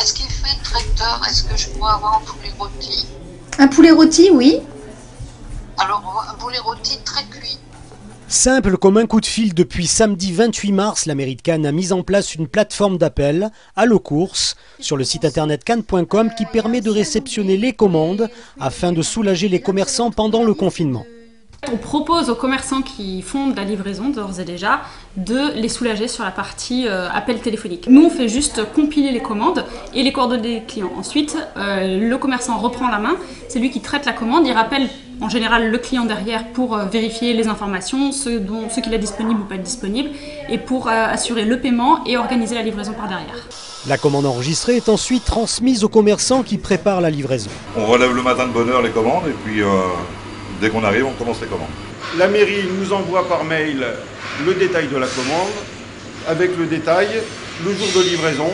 Est-ce qu'il fait traiteur? Est-ce que je pourrais avoir un poulet rôti? Un poulet rôti, oui. Alors, un poulet rôti très cuit. Simple comme un coup de fil, depuis samedi 28 mars, la mairie de Cannes a mis en place une plateforme d'appel, Allô Courses, sur le site internet cannes.com, qui permet de réceptionner les commandes afin de soulager les commerçants pendant le confinement. On propose aux commerçants qui font de la livraison d'ores et déjà de les soulager sur la partie appel téléphonique. Nous, on fait juste compiler les commandes et les coordonnées des clients. Ensuite, le commerçant reprend la main, c'est lui qui traite la commande, il rappelle en général le client derrière pour vérifier les informations, ce qu'il a disponible ou pas disponible, et pour assurer le paiement et organiser la livraison par derrière. La commande enregistrée est ensuite transmise aux commerçants qui préparent la livraison. On relève le matin de bonne heure les commandes et puis dès qu'on arrive, on commence les commandes. La mairie nous envoie par mail le détail de la commande, avec le détail, le jour de livraison.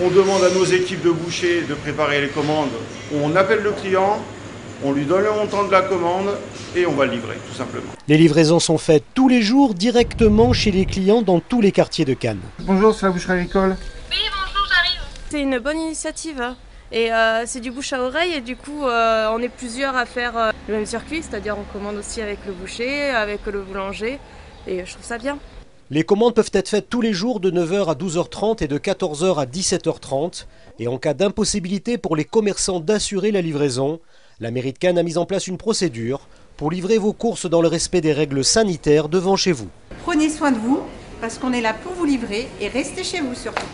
On demande à nos équipes de boucher de préparer les commandes, on appelle le client, on lui donne le montant de la commande et on va le livrer, tout simplement. Les livraisons sont faites tous les jours directement chez les clients dans tous les quartiers de Cannes. Bonjour, c'est la boucherie agricole. Oui, bonjour, j'arrive. C'est une bonne initiative et c'est du bouche à oreille et du coup on est plusieurs à faire le même circuit, c'est-à-dire on commande aussi avec le boucher, avec le boulanger et je trouve ça bien. Les commandes peuvent être faites tous les jours de 9h à 12h30 et de 14h à 17h30. Et en cas d'impossibilité pour les commerçants d'assurer la livraison, la mairie de Cannes a mis en place une procédure pour livrer vos courses dans le respect des règles sanitaires devant chez vous. Prenez soin de vous parce qu'on est là pour vous livrer et restez chez vous surtout.